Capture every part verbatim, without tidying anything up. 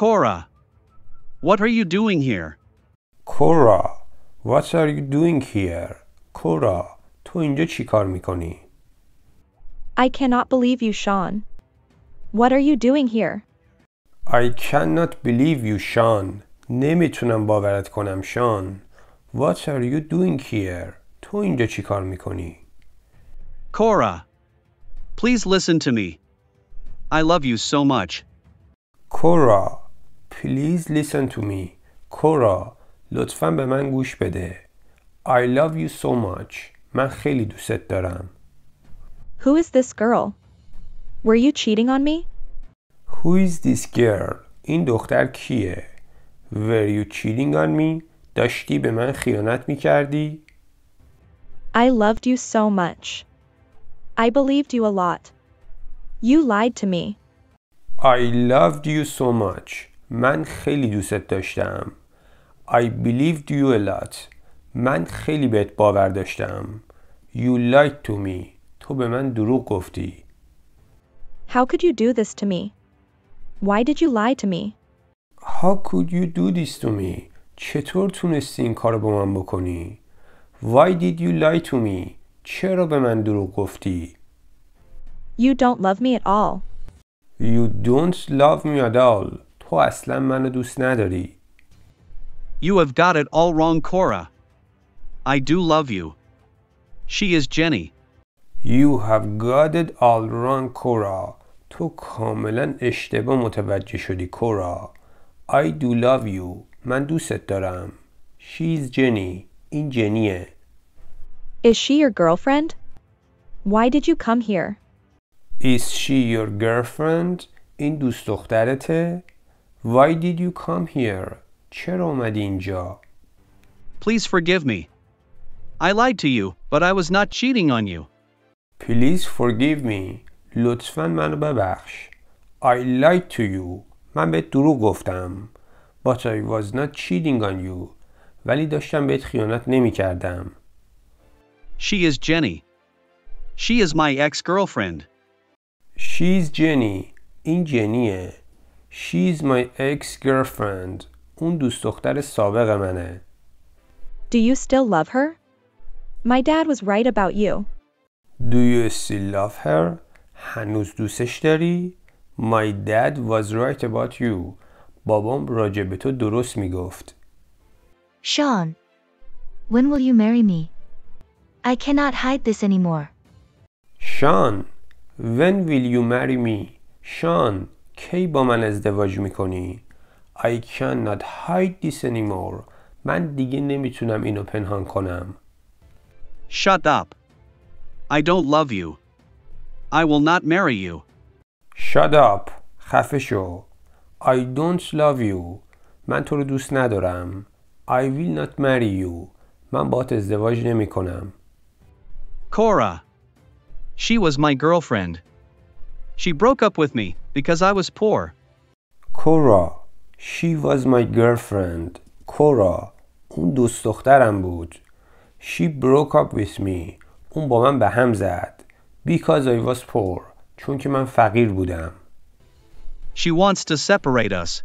Cora, what are you doing here? Cora, what are you doing here? Cora, تو اینجا چی کار میکنی? I cannot believe you, Sean. What are you doing here? I cannot believe you, Sean. نمیتونم باورت کنم, Sean. What are you doing here? تو اینجا چی کار میکنی? Cora, please listen to me. I love you so much. Cora, please listen to me. Cora, لطفاً به من گوش بده. I love you so much. من خیلی دوستت دارم. Who is this girl? Were you cheating on me? Who is this girl? این دختر کیه? Were you cheating on me? داشتی به من خیانت میکردی? I loved you so much. I believed you a lot. You lied to me. I loved you so much. من خیلی دوستت داشتم. I believed you a lot. من خیلی بهت باور داشتم. You lied to me. تو به من دروغ گفتی. How could you do this to me? Why did you lie to me? How could you do this to me? چطور تونستی این کارو به من بکنی? Why did you lie to me? چرا به من دروغ گفتی? You don't love me at all. You don't love me at all. تو اصلا منو دوست نداری. You have got it all wrong, Cora. I do love you. She is Jenny. You have got it all wrong, Cora. تو کاملا اشتباه متوجه شدی, Cora. I do love you. من دوستت دارم. She is Jenny. این جنیه. Is she your girlfriend? Why did you come here? Is she your girlfriend? این دوست دخترته. Why did you come here? چرا اومدی اینجا? Please forgive me. I lied to you, but I was not cheating on you. Please forgive me. لطفاً منو ببخش. I lied to you. من بهت دروغ گفتم. But I was not cheating on you. ولی داشتم بهت خیانت نمی کردم. She is Jenny. She is my ex-girlfriend. She is Jenny. این جنیه. She is my ex-girlfriend. اون دوست دختر سابق منه. Do you still love her? My dad was right about you. Do you still love her? هنوز دوستش داری? My dad was right about you. بابام راجع به تو درست میگفت. Sean, when will you marry me? I cannot hide this anymore. Sean, when will you marry me? Sean, کی با من ازدواج میکنی? I cannot hide this anymore. من دیگه نمیتونم اینو پنهان کنم. Shut up. I don't love you. I will not marry you. Shut up. خفه شو. I don't love you. من تو رو دوست ندارم. I will not marry you. من باهات ازدواج نمی کنم. Cora. She was my girlfriend. She broke up with me because I was poor. Cora. She was my girlfriend. Cora. اون دوست دخترم بود. She broke up with me. اون با من به هم زد. Because I was poor. چون که من فقیر بودم. She wants to separate us.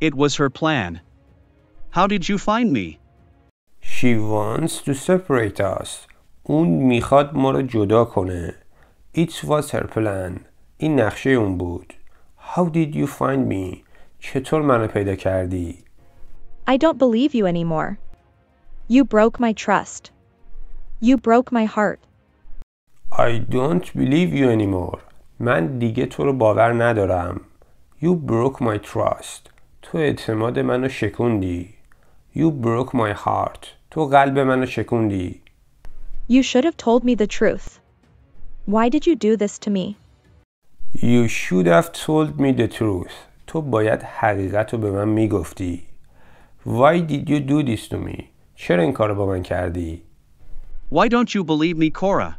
It was her plan. How did you find me? She wants to separate us. اون میخواد ما رو جدا کنه. It was her plan. این نقشه اون بود. How did you find me? چطور منو پیدا کردی? I don't believe you anymore. You broke my trust. You broke my heart. I don't believe you anymore. من دیگه تو رو باور ندارم. You broke my trust. تو اعتماد منو شکوندی. You broke my heart. تو قلب منو شکوندی. You should have told me the truth. Why did you do this to me? You should have told me the truth. تو باید حقیقت رو به من میگفتی. Why did you do this to me? چرا این کارو با من کردی؟ Why don't you believe me, Cora?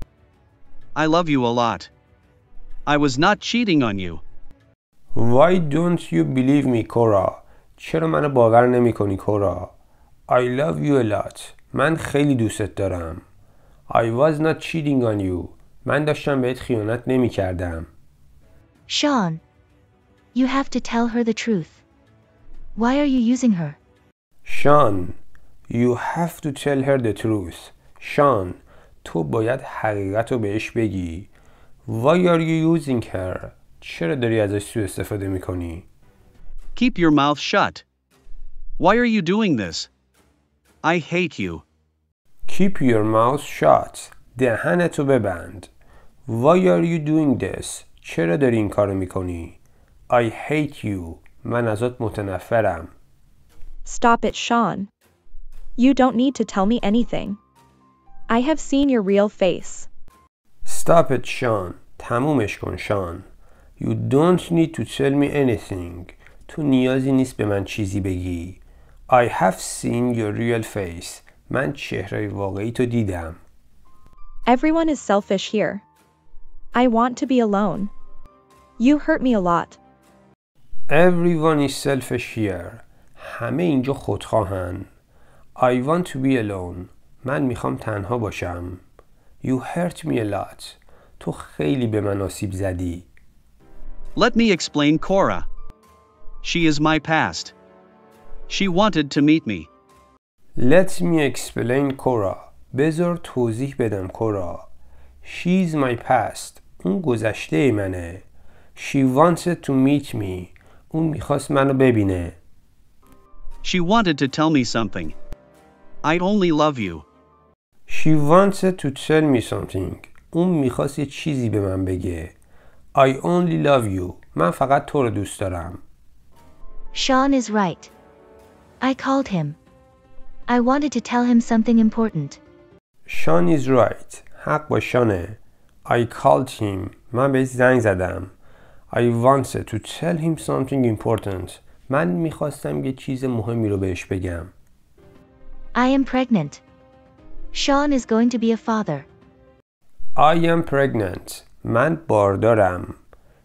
I love you a lot. I was not cheating on you. Why don't you believe me, Cora? چرا منو باور نمی کنی, Cora? I love you a lot. من خیلی دوستت دارم. I was not cheating on you. من داشتم بهت خیانت نمی کردم. Sean, you have to tell her the truth. Why are you using her? Sean, you have to tell her the truth. Sean, تو باید حقیقت رو بهش بگی. Why are you using her? چرا داری ازش سوء استفاده میکنی؟ Keep your mouth shut. Why are you doing this? I hate you. Keep your mouth shut. دهنتو ببند. Why are you doing this? چرا داری این کارو میکنی؟ I hate you. من ازت متنفرم. Stop it, Sean. You don't need to tell me anything. I have seen your real face. Stop it, Sean. تمومش کن, Sean. You don't need to tell me anything. تو نیازی نیست به من چیزی بگی. I have seen your real face. من چهره واقعی تو دیدم. Everyone is selfish here. I want to be alone. You hurt me a lot. Everyone is selfish here. همه اینجا خودخواهن. I want to be alone. من میخوام تنها باشم. You hurt me a lot. تو خیلی به من آسیب زدی. Let me explain Cora. She is my past. She wanted to meet me. Let me explain Cora. بذار توضیح بدم کورا. She's my past. اون گذشته منه. She wanted to meet me. اون میخواست منو ببینه. She wanted to tell me something. I only love you. She wanted to tell me something. اون میخواست یه چیزی به من بگه. I only love you. من فقط تو رو دوست دارم. Sean is right. I called him. I wanted to tell him something important. Sean is right. حق با شانه. I called him. من بهش زنگ زدم. I wanted to tell him something important. من میخواستم یه چیز مهمی رو بهش بگم. I am pregnant. Sean is going to be a father. I am pregnant. من باردارم.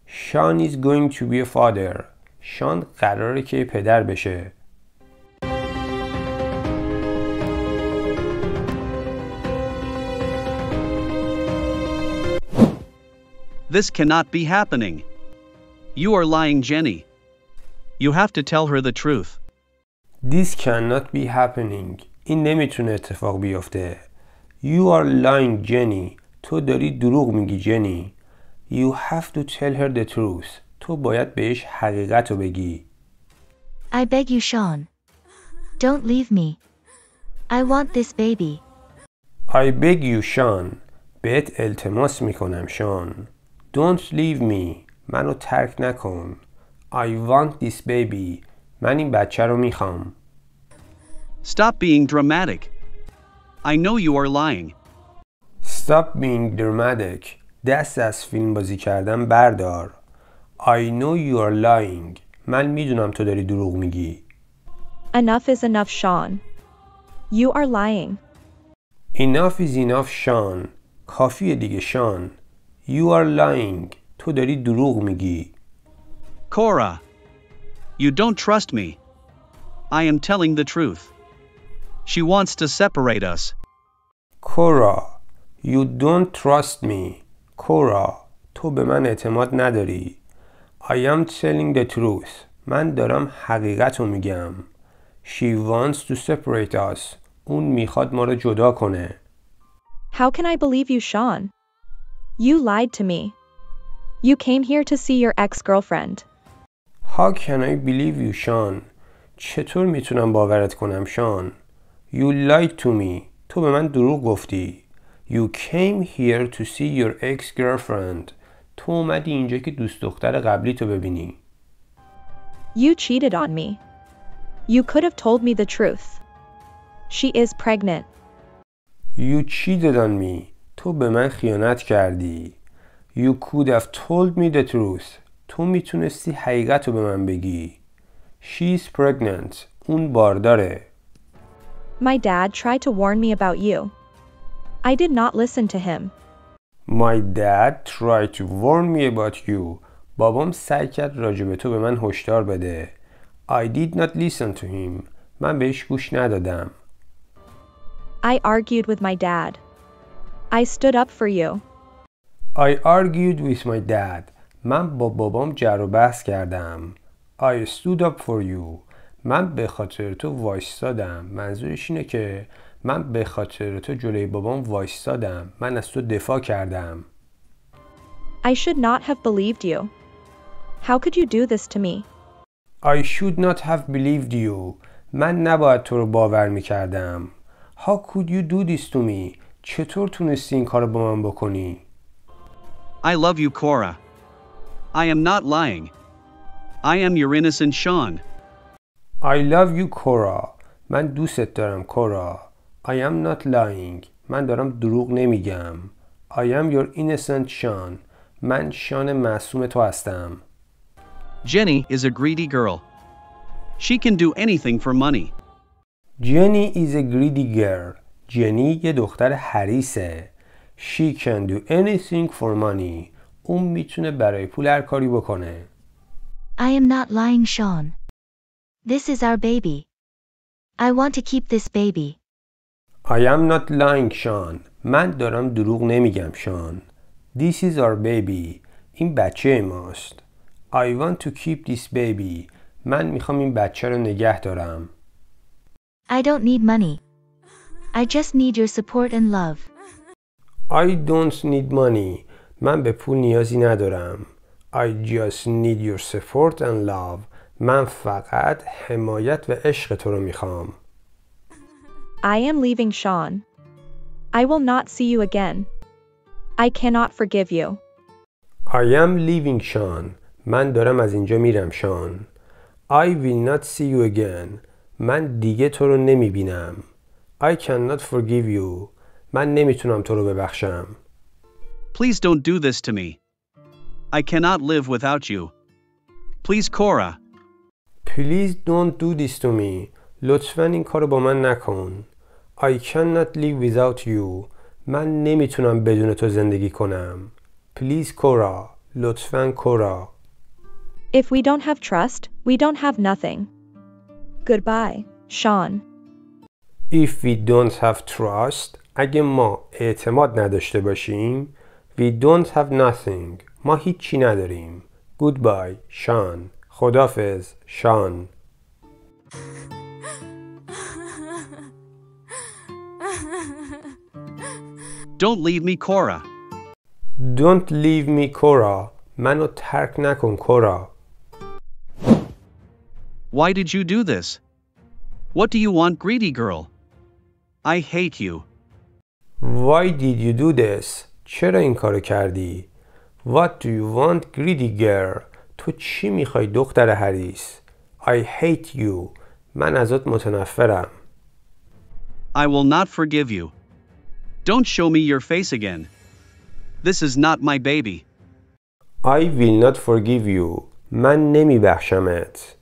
Sean is going to be a father. Sean قراره که پدر بشه. This cannot be happening. You are lying, Jenny. You have to tell her the truth. This cannot be happening. این نمیتونه اتفاق بیفته. You are lying, Jenny. تو داری دروغ میگی, Jenny. You have to tell her the truth. تو باید بهش حقیقت رو بگی. I beg you, Sean. Don't leave me. I want this baby. I beg you, Sean. بهت التماس میکنم, Sean. Don't leave me. منو ترک نکن. I want this baby. من این بچه رو میخوام. Stop being dramatic. I know you are lying. Stop being dramatic. دست از فیلم بازی کردن بردار. I know you are lying. من میدونم تو داری دروغ میگی. Enough is enough, Sean. You are lying. Enough is enough, Sean. کافیه دیگه, Sean. You are lying. تو داری دروغ میگی. Cora, you don't trust me. I am telling the truth. She wants to separate us. Cora, you don't trust me. Cora, تو به من اعتماد نداری. I am telling the truth. من دارم حقیقت رو میگم. She wants to separate us. اون میخواد ما رو جدا کنه. How can I believe you, Sean? You lied to me. You came here to see your ex-girlfriend. How can I believe you, Sean? چطور میتونم باورت کنم, Sean? You lied to me. تو به من دروغ گفتی. You came here to see your ex-girlfriend. تو اومدی اینجا که دوست دختر قبلی تو ببینی. You cheated on me. You could have told me the truth. She is pregnant. You cheated on me. تو به من خیانت کردی. You could have told me the truth. تو میتونستی حقیقت رو به من بگی. She is pregnant. اون بارداره. My dad tried to warn me about you. I did not listen to him. My dad tried to warn me about you. بابام سعی کرد راجع به تو به من هشدار بده. I did not listen to him. من بهش گوش ندادم. I argued with my dad. I stood up for you. I argued with my dad. من با بابام جر و بحث کردم. I stood up for you. من به خاطر تو وایستادم. منظورش اینه که من به خاطر تو جلوی بابام وایستادم. من از تو دفاع کردم. I should not have believed you. How could you do this to me? I should not have believed you. من نباید تو رو باور میکردم. How could you do this to me? چطور تونستی این کارو با من بکنی؟ I love you, Cora. I am not lying. I am your innocent Sean. I love you, Cora. من دوستت دارم کورا. I am not lying. من دارم دروغ نمیگم. I am your innocent Sean. من شان معصوم تو هستم. Jenny is a greedy girl. She can do anything for money. Jenny is a greedy girl. Jenny یه دختر حریصه. She can do anything for money. اون میتونه برای پول هر کاری بکنه. I am not lying, Sean. This is our baby. I want to keep this baby. I am not lying, Sean. من دارم دروغ نمیگم، Sean. This is our baby. این بچه ماست. I want to keep this baby. من میخوام این بچه رو نگه دارم. I don't need money. I just need your support and love. I don't need money. من به پول نیازی ندارم. I just need your support and love. من فقط حمایت و عشق تو رو میخوام. I am leaving, Sean. I will not see you again. I cannot forgive you. I am leaving, Sean. من دارم از اینجا میرم، Sean. I will not see you again. من دیگه تو رو نمیبینم. I cannot forgive you. من نمیتونم تو رو ببخشم. Please don't do this to me. I cannot live without you. Please, Cora. Please don't do this to me. لطفاً این کارو با من نکن. I cannot live without you. من نمیتونم بدون تو زندگی کنم. Please, Cora. لطفاً کورا. If we don't have trust, we don't have nothing. Goodbye, Sean. If we don't have trust, اگه ما اعتماد نداشته باشیم, we don't have nothing. ما هیچی نداریم. Goodbye, Sean. خدافظ، Sean. Don't leave me, Cora. Don't leave me, Cora. منو ترک نکن، Cora. Why did you do this? What do you want, greedy girl? I hate you. Why did you do this? چرا این کارو کردی؟ What do you want, greedy girl? تو چی میخوای دختر حریص؟ I hate you. من ازت متنفرم. I will not forgive you. Don't show me your face again. This is not my baby. I will not forgive you. من نمیبخشمت.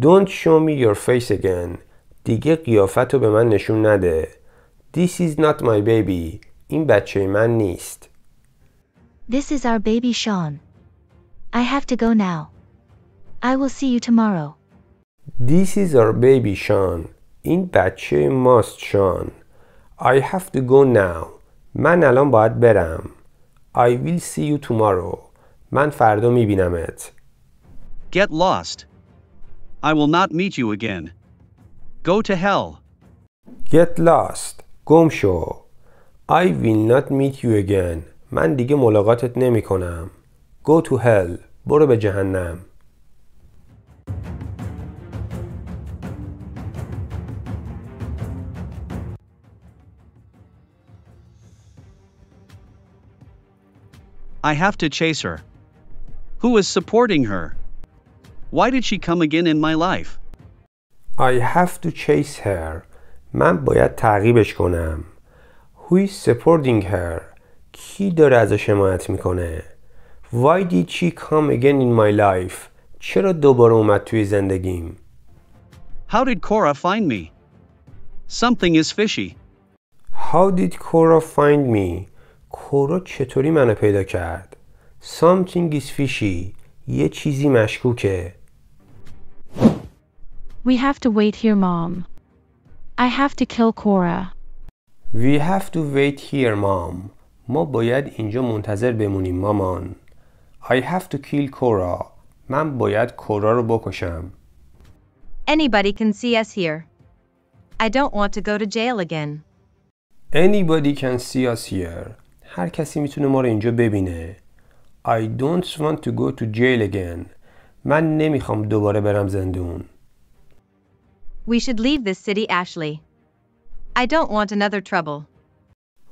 Don't show me your face again. دیگه قیافتو به من نشون نده. This is not my baby. این بچه من نیست. This is our baby, Sean. I have to go now. I will see you tomorrow. This is our baby, Sean. این بچه ماست، Sean. I have to go now. من الان باید برم. I will see you tomorrow. من فردا میبینمت. Get lost. I will not meet you again. Go to hell. Get lost. گم شو. I will not meet you again. من دیگه ملاقاتت نمی کنم. Go to hell. برو به جهنم. I have to chase her. Who is supporting her? Why did she come again in my life? I have to chase her. من باید تعقیبش کنم. Who is supporting her? کی داره ازش حمایت میکنه؟ Why did she come again in my life? چرا دوباره اومد توی زندگیم؟ How did Cora find me? Something is fishy. How did Cora find me? کورا چطوری منو پیدا کرد؟ Something is fishy. یه چیزی مشکوکه. We have to wait here, Mom. I have to kill Cora. We have to wait here, Mom. ما باید اینجا منتظر بمونیم، مامان. I have to kill Cora. من باید کورا رو بکشم. Anybody can see us here. I don't want to go to jail again. Anybody can see us here. هر کسی میتونه ما رو اینجا ببینه. I don't want to go to jail again. من نمیخوام دوباره برم زندون. We should leave this city, Ashley. I don't want another trouble.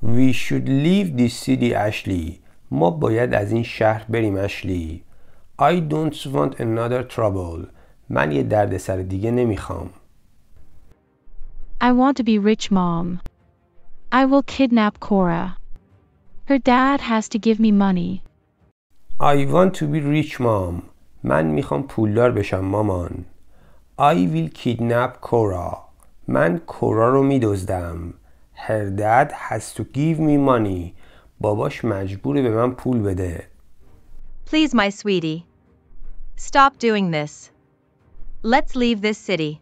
We should leave this city, Ashley. ما باید از این شهر بریم اشلی. I don't want another trouble. من یه دردسر دیگه نمیخوام. I want to be rich, Mom. I will kidnap Cora. Her dad has to give me money. I want to be rich, Mom. من میخوام پولدار بشم مامان. I will kidnap Cora. من کورا رو میدزدم. Her dad has to give me money. باباش مجبوره به من پول بده. Please, my sweetie. Stop doing this. Let's leave this city.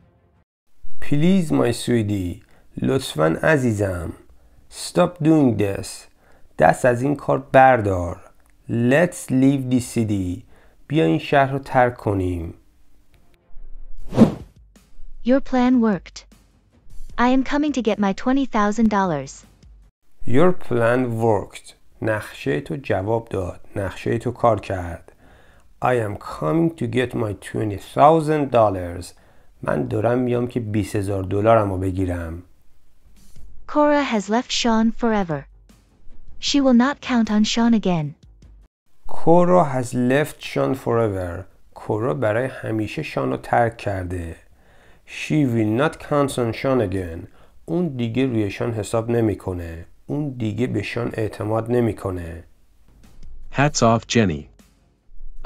Please, my sweetie. لطفاً عزیزم. Stop doing this. دست از این کار بردار. Let's leave this city. بیا این شهر رو ترک کنیم. Your plan worked. I am coming to get my twenty thousand dollars. Your plan worked. نقشه تو جواب داد. نقشه تو کار کرد. I am coming to get my twenty thousand dollars. من دارم میام که بیست هزار دلارمو بگیرم. Cora has left Sean forever. She will not count on Sean again. Cora has left Sean forever. Cora برای همیشه شان رو ترک کرده. She will not count on Sean again. اون دیگه روی شان حساب نمیکنه. اون دیگه به شان اعتماد نمیکنه. Hats off, Jenny.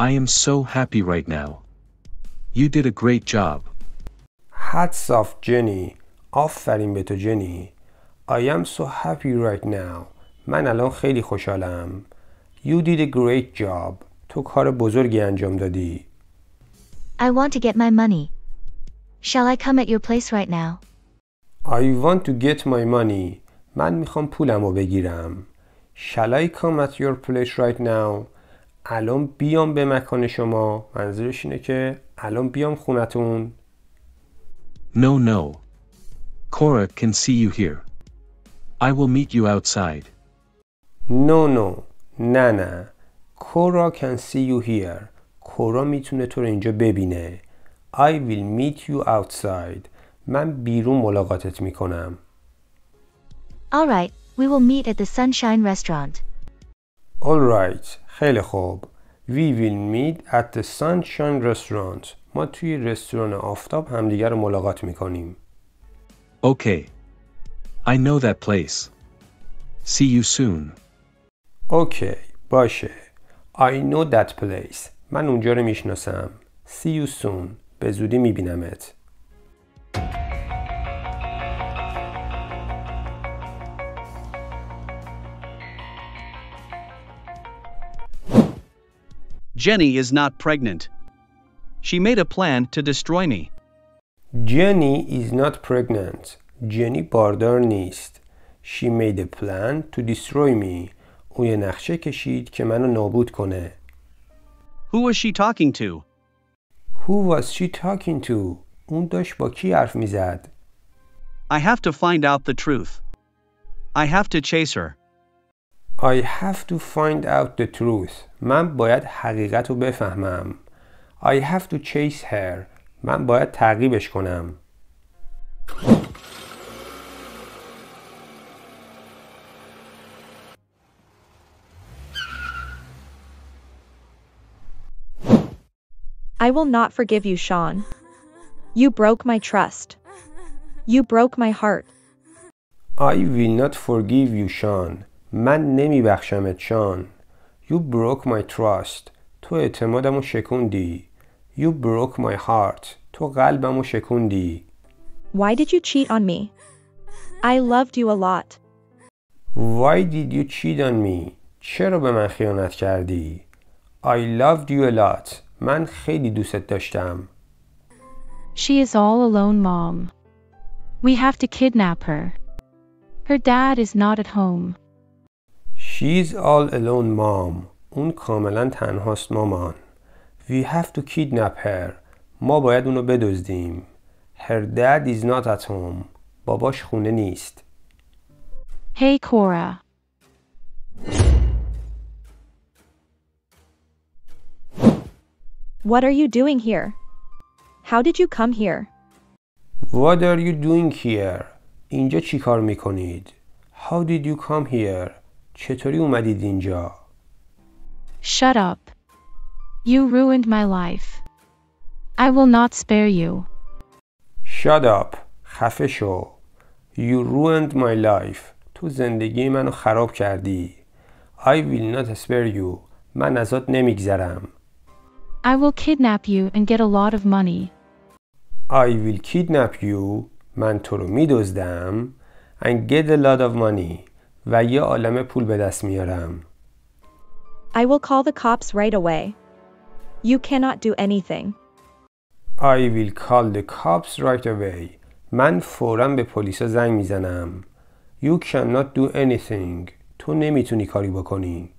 I am so happy right now. You did a great job. Hats off, Jenny. آفرین به تو جنی. I am so happy right now. من الان خیلی خوشحالم. You did a great job. تو کار بزرگی انجام دادی. I want to get my money. Shall I come at your place right now? I want to get my money. من میخوام پولمو بگیرم. Shall I come at your place right now? الان بیام به مکان شما. منظورش اینه که الان بیام خونتون. No, no. Cora can see you here. I will meet you outside. No, no. نه نه. Cora can see you here. Cora میتونه تو رو اینجا ببینه. I will meet you outside. من بیرون ملاقاتت میکنم. All right, we will meet at the Sunshine restaurant. All right, خیلی خوب. We will meet at the Sunshine restaurant. ما توی رستوران آفتاب همدیگر رو ملاقات میکنیم. Okay. I know that place. See you soon. Okay, باشه. I know that place. من اونجا رو میشناسم. See you soon. به زودی میبینمت. Jenny is not pregnant. She made a plan to destroy me. Jenny is not pregnant. Jenny باردار نیست. She made a plan to destroy me. او یه نقشه کشید که منو نابود کنه. Who was she talking to? Who was she talking to? اون داشت با کی حرف میزد؟ I have to find out the truth. I have to chase her. I have to find out the truth. من باید حقیقت رو بفهمم. I have to chase her. من باید تعقیبش کنم. I will not forgive you, Sean. You broke my trust. You broke my heart. I will not forgive you, Sean. من نمیبخشمت شان. You broke my trust. تو اعتمادمو شکوندی. You broke my heart. تو قلبمو شکوندی. Why did you cheat on me? I loved you a lot. Why did you cheat on me? چرا به من خیانت کردی؟ I loved you a lot. من خیلی دوست داشتم. She is all alone, Mom. We have to kidnap her. Her dad is not at home. She's all alone, Mom. اون کاملا تنهاست مامان. We have to kidnap her. ما باید اونو بدزدیم. Her dad is not at home. باباش خونه نیست. Hey, Cora. What are you doing here? How did you come here? What are you doing here? اینجا چی کار میکنید? How did you come here? چطوری اومدید اینجا? Shut up. You ruined my life. I will not spare you. Shut up. خفه شو. You ruined my life. تو زندگی منو خراب کردی. I will not spare you. من ازت نمیگذرم. I will kidnap you and get a lot of money. I will kidnap you. من تو رو میدزدم. And get a lot of money. و یه عالمه پول به دست میارم. I will call the cops right away. You cannot do anything. I will call the cops right away. من فوراً به پلیسا زنگ میزنم. You cannot do anything. تو نمیتونی کاری بکنی.